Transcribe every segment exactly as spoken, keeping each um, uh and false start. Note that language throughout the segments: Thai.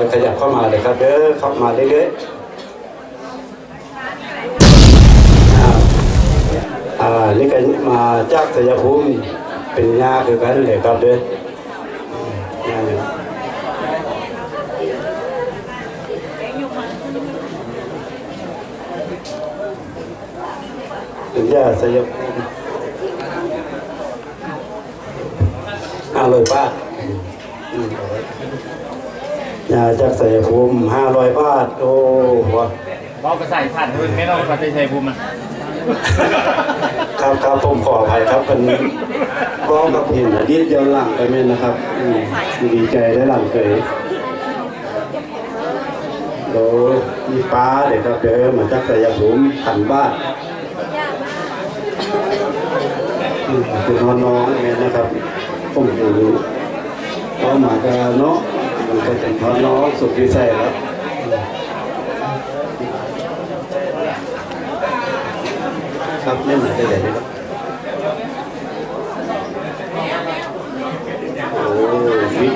อยขยับเข้ามาเลยครับเด้อเข้ามาเรื่อยๆอ่านี่กันมาจากสยามภูมิเป็นญาคือกันเลยครับเด้อเป็นญาสยามภูมิห้าร้อยบาทยาจากใส่ภูมิห้าร้อยบาทโอ้โหบอกกระใส่สั่นด้วยไม่ต้องกระใส่ภูมิมันครับครับผมขออภัยครับเป็นบ้องกับเห็นนิดเดียวหลังไปเม่นนะครับดีใจได้หลังเกยโดยมีป้าเด็กครับเดิมมาจากใส่ภูมิพันบาทคุณน้องๆเม่นนะครับผมอยู่เอาหมากระเนาะมันก็เป็นพอน้องสุดที่ใส่แล้วครับเล่นหมากระใหญ่ไหมครับโอ้ย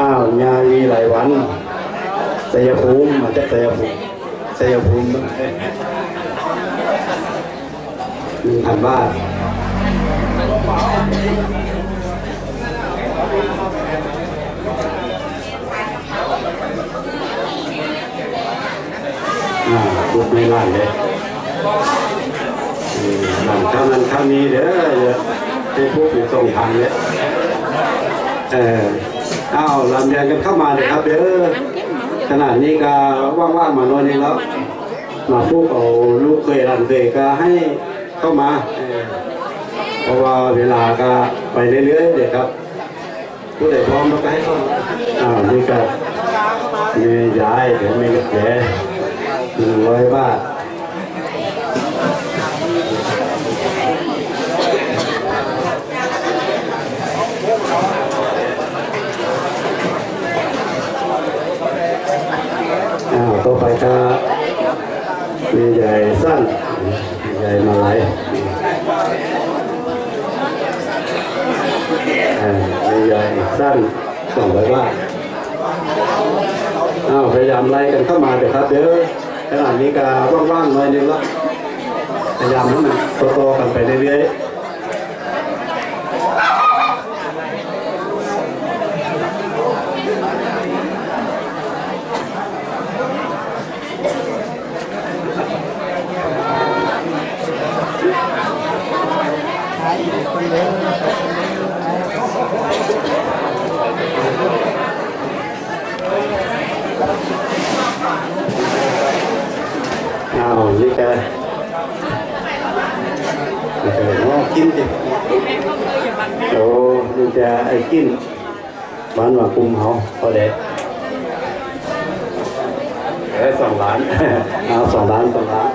อ้าวยาวีหลายวันสยามภูมิมาจากสยามภูมิสยามภูมิหนึ่งพันบาทบุกในร้านเลยร้านข้าวนั้นข้าวนี้เด้อเป็นผู้ผู้ส่งทางเลยเอออ้าวลำเลียงกันเข้ามาเลยครับเด้อขนาดนี้ก็ว่างๆมาโน่นนี่แล้วมาพูดเอาลูกเคยร้านเคยก็ให้เข้ามาเพราะว่าเวลาก็ไปเรื่อยๆเลยครับผู้ใดพร้อมแล้วก็ให้เข้ามาอ้าวนี่ก็มีย้ายเดี๋ยวมีเดี๋ยวหนึ่งร้อยบาทอ้าวต่อไปก็มีใหญ่สั้นใหญ่มาไหลมีใหญ่สั้นสองร้อยบาทอ้าวพยายามไล่กันเข้ามาเดี๋ยวครับเดี๋ยวขนาดนี้ก็ว่างๆหน่อยนึงแล้วพยายามให้มันโตๆกันไปเรื่อยโอ้ดูจะไอ้กินบ้านว่าคุมเขาพอเด็ดเอ้สองล้านเอาสองล้านสองล้าน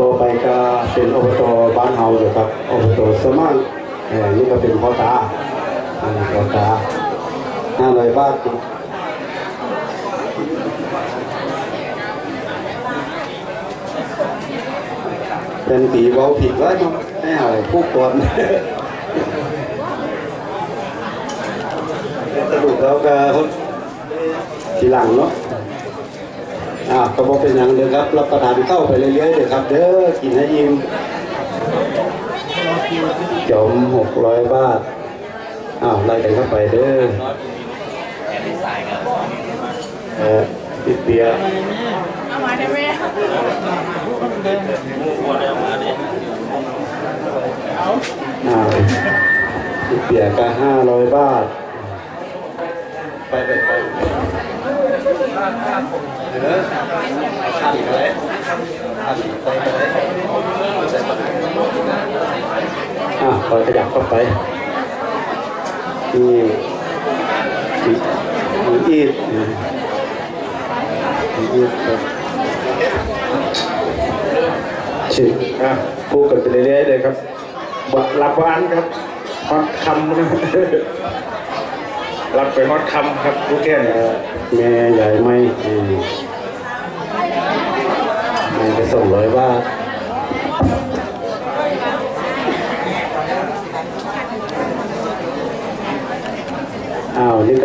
ต่อไปก็เป็นอบตบ้านเฮาเลยครับอบตสมังนี่ก็เป็นพ่อตาพ่อตาห้าร้อยบาทเป็นตีเบาผิดแล้วครับไม่หายผู้คนสรุปแล้วก็ทีหลังเนาะอ่าก็บอกเป็นอย่างเดียวครับรับประทานเข้าไปเรื่อยๆเลยครับเด้อกินให้อิ่มจมหกร้อยบาทอ้าวไล่กันเข้าไปเด้อเออติดเบียร์อ้าวติดเบียร์ก็ห้าร้อยบาทไปไปไปเออขันเลยขันไปเลยอ่ะคอยขยับเข้าไปนี่อีดอีด ฉีกอ่ะพูดกันไปเรื่อยๆเลยครับบทรับวานครับฮอตคำนะรับไปฮอตคำครับลูกแก่แม่ใหญ่ไม่มันจะส่งเลยว่าอ้าวนี่